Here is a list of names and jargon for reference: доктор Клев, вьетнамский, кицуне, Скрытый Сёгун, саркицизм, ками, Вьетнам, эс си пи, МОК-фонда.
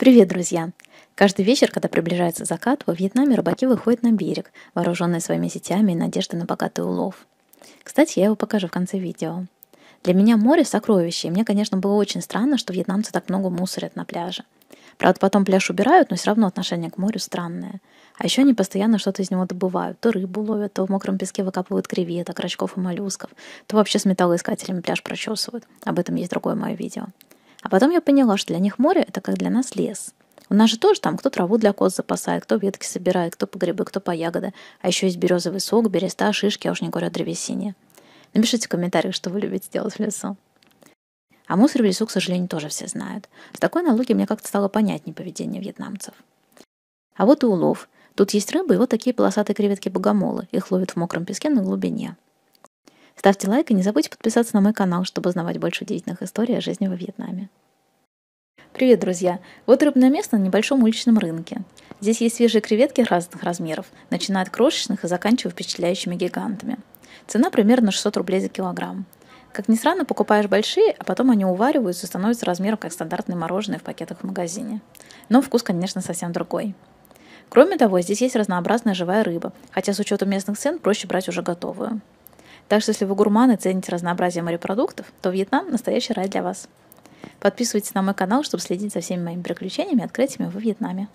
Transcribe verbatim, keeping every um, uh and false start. Привет, друзья! Каждый вечер, когда приближается закат, во Вьетнаме рыбаки выходят на берег, вооруженные своими сетями и надеждой на богатый улов. Кстати, я его покажу в конце видео. Для меня море – сокровище, и мне, конечно, было очень странно, что вьетнамцы так много мусорят на пляже. Правда, потом пляж убирают, но все равно отношение к морю странное. А еще они постоянно что-то из него добывают. То рыбу ловят, то в мокром песке выкапывают креветок, рачков и моллюсков, то вообще с металлоискателями пляж прочесывают. Об этом есть другое мое видео. А потом я поняла, что для них море – это как для нас лес. У нас же тоже там кто траву для коз запасает, кто ветки собирает, кто по грибы, кто по ягоды. А еще есть березовый сок, береста, шишки, я уж не говорю о древесине. Напишите в комментариях, что вы любите делать в лесу. А мусор в лесу, к сожалению, тоже все знают. С такой аналогией мне как-то стало понятнее поведение вьетнамцев. А вот и улов. Тут есть рыба и вот такие полосатые креветки-богомолы. Их ловят в мокром песке на глубине. Ставьте лайк и не забудьте подписаться на мой канал, чтобы узнавать больше удивительных историй о жизни во Вьетнаме. Привет, друзья! Вот рыбное место на небольшом уличном рынке. Здесь есть свежие креветки разных размеров, начиная от крошечных и заканчивая впечатляющими гигантами. Цена примерно шестьсот рублей за килограмм. Как ни странно, покупаешь большие, а потом они увариваются и становятся размером, как стандартные мороженое в пакетах в магазине. Но вкус, конечно, совсем другой. Кроме того, здесь есть разнообразная живая рыба, хотя с учетом местных цен проще брать уже готовую. Так что, если вы гурманы цените разнообразие морепродуктов, то Вьетнам – настоящий рай для вас. Подписывайтесь на мой канал, чтобы следить за всеми моими приключениями и открытиями во Вьетнаме.